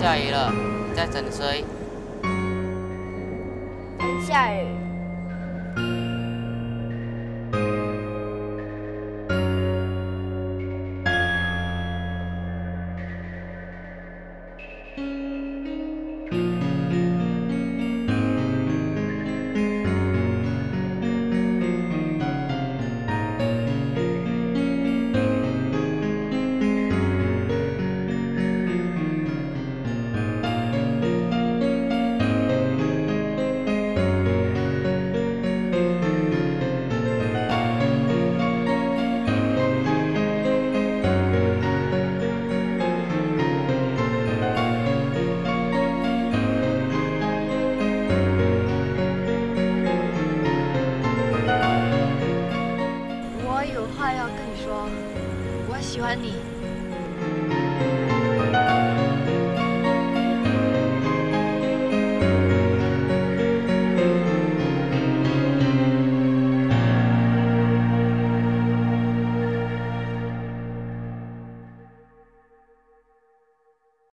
下雨了，你在等谁？等下雨。我有话要跟你说，我喜欢你。